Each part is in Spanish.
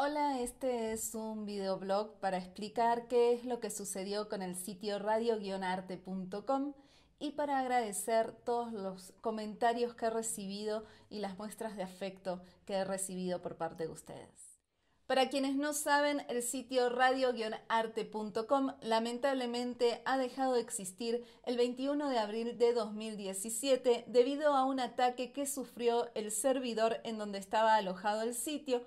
Hola, este es un videoblog para explicar qué es lo que sucedió con el sitio radio-arte.com y para agradecer todos los comentarios que he recibido y las muestras de afecto que he recibido por parte de ustedes. Para quienes no saben, el sitio radio-arte.com lamentablemente ha dejado de existir el 21 de abril de 2017 debido a un ataque que sufrió el servidor en donde estaba alojado el sitio.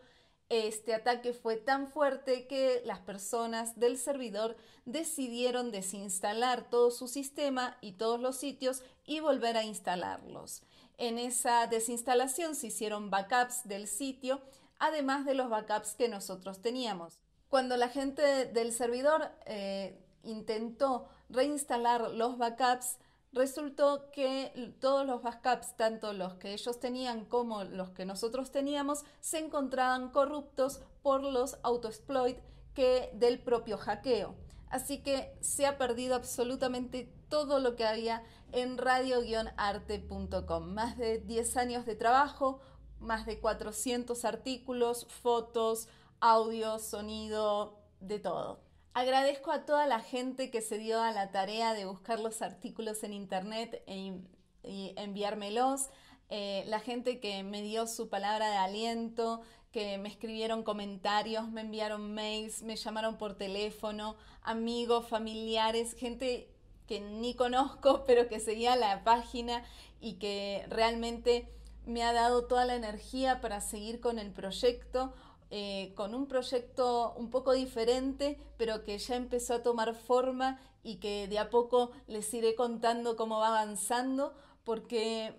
Este ataque fue tan fuerte que las personas del servidor decidieron desinstalar todo su sistema y todos los sitios y volver a instalarlos. En esa desinstalación se hicieron backups del sitio, además de los backups que nosotros teníamos. Cuando la gente del servidor intentó reinstalar los backups, resultó que todos los backups, tanto los que ellos tenían como los que nosotros teníamos, se encontraban corruptos por los autoexploits del propio hackeo. Así que se ha perdido absolutamente todo lo que había en radio-arte.com. Más de 10 años de trabajo, más de 400 artículos, fotos, audio, sonido, de todo. Agradezco a toda la gente que se dio a la tarea de buscar los artículos en internet y enviármelos, la gente que me dio su palabra de aliento, que me escribieron comentarios, me enviaron mails, me llamaron por teléfono, amigos, familiares, gente que ni conozco pero que seguía la página y que realmente me ha dado toda la energía para seguir con el proyecto. Con un proyecto un poco diferente, pero que ya empezó a tomar forma y que de a poco les iré contando cómo va avanzando, porque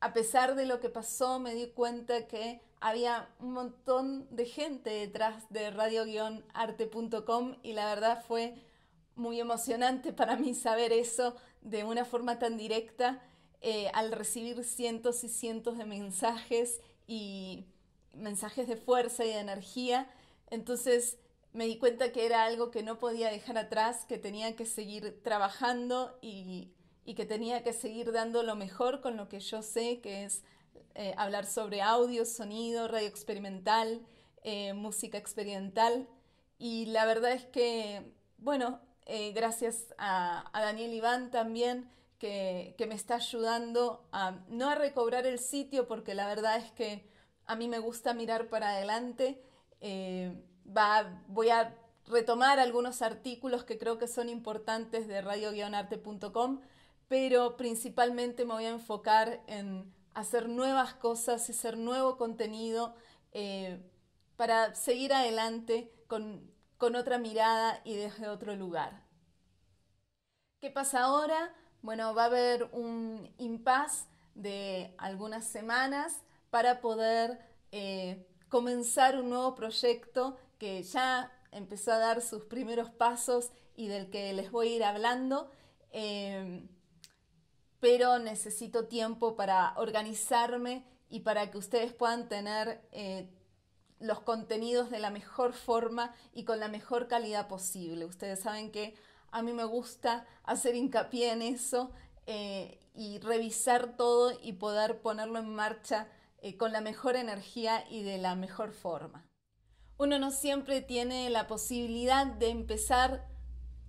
a pesar de lo que pasó me di cuenta que había un montón de gente detrás de radio-arte.com y la verdad fue muy emocionante para mí saber eso de una forma tan directa, al recibir cientos y cientos de mensajes y mensajes de fuerza y de energía. Entonces me di cuenta que era algo que no podía dejar atrás, que tenía que seguir trabajando y que tenía que seguir dando lo mejor con lo que yo sé, que es hablar sobre audio, sonido, radio experimental, música experimental. Y la verdad es que, bueno, gracias a Daniel Iván también, que me está ayudando a no a recobrar el sitio, porque la verdad es que a mí me gusta mirar para adelante. Voy a retomar algunos artículos que creo que son importantes de radio-arte.com, pero principalmente me voy a enfocar en hacer nuevas cosas y hacer nuevo contenido para seguir adelante con otra mirada y desde otro lugar. ¿Qué pasa ahora? Bueno, va a haber un impasse de algunas semanas para poder comenzar un nuevo proyecto que ya empezó a dar sus primeros pasos y del que les voy a ir hablando, pero necesito tiempo para organizarme y para que ustedes puedan tener los contenidos de la mejor forma y con la mejor calidad posible. Ustedes saben que a mí me gusta hacer hincapié en eso y revisar todo y poder ponerlo en marcha con la mejor energía y de la mejor forma. Uno no siempre tiene la posibilidad de empezar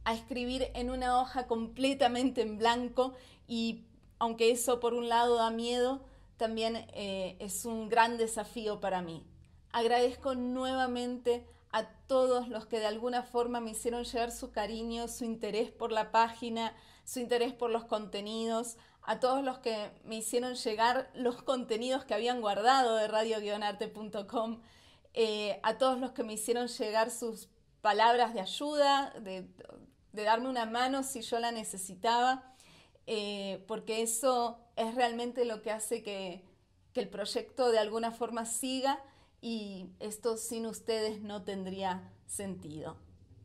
a escribir en una hoja completamente en blanco y aunque eso por un lado da miedo, también es un gran desafío para mí. Agradezco nuevamente a todos los que de alguna forma me hicieron llegar su cariño, su interés por la página, su interés por los contenidos, a todos los que me hicieron llegar los contenidos que habían guardado de radio-arte.com, a todos los que me hicieron llegar sus palabras de ayuda, de darme una mano si yo la necesitaba, porque eso es realmente lo que hace que el proyecto de alguna forma siga, y esto sin ustedes no tendría sentido.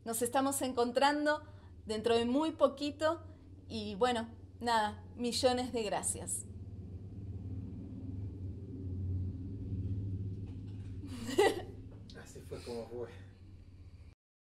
Nos estamos encontrando dentro de muy poquito y bueno, nada, millones de gracias. Así fue como fue.